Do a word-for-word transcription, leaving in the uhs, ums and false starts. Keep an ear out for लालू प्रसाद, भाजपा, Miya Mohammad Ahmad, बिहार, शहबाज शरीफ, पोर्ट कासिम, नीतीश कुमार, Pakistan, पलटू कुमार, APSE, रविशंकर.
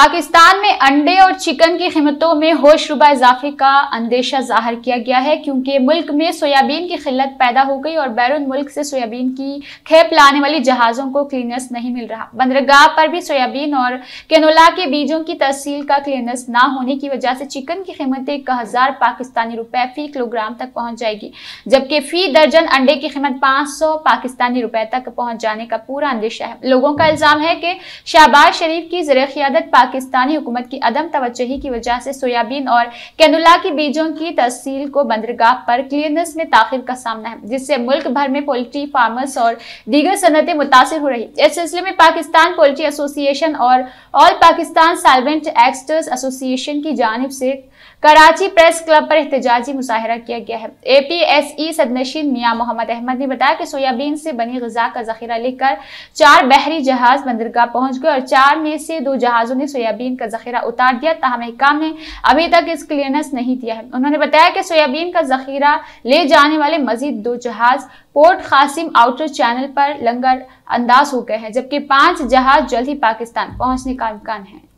पाकिस्तान में अंडे और चिकन की कीमतों में होशरुबा इजाफे का अंदेशा जाहिर किया गया है, क्योंकि मुल्क में सोयाबीन की किल्लत पैदा हो गई और बैरून मुल्क से सोयाबीन की खेप लाने वाली जहाज़ों को क्लीनर्स नहीं मिल रहा। बंदरगाह पर भी सोयाबीन और कैनोला के बीजों की तहसील का क्लीनर्स ना होने की वजह से चिकन की कीमत एक हज़ार पाकिस्तानी रुपये फी किलोग्राम तक पहुँच जाएगी, जबकि फी दर्जन अंडे की कीमत पाँच सौ पाकिस्तानी रुपये तक पहुँच जाने का पूरा अंदेशा है। लोगों का इल्ज़ाम है कि शहबाज शरीफ की ज़ेर क़ियादत पाकिस्तानी हुकूमत की अदम तवज्जोही की वजह से सोयाबीन और कैनोला के बीजों की तहसील को बंदरगाह पर क्लीयरेंस में ताखिर का सामना है, जिससे मुल्क भर में पोल्ट्री फार्मर्स और दीगर सनतें मुतासिर हो रही। इस सिलसिले में पाकिस्तान पोल्ट्री एसोसिएशन और all Pakistan solvent extractors association की जानिब से कराची प्रेस क्लब पर एहतजाजी मुजाहरा किया गया है। ए पी एस ई सदनशीन मिया मोहम्मद अहमद ने बताया कि सोयाबीन से बनी गजा का जखीरा लेकर चार बहरी जहाज बंदरगाह पहुंच गए और चार में से दो जहाज़ों ने सोयाबीन का जखीरा उतार दिया, ताहम हिकाम ने अभी तक इस क्लीयरेंस नहीं दिया है। उन्होंने बताया कि सोयाबीन का जखीरा ले जाने वाले मजीद दो जहाज पोर्ट कासिम आउटर चैनल पर लंगर अंदाज हो गए हैं, जबकि पाँच जहाज जल्द ही पाकिस्तान पहुँचने का इम्कान है।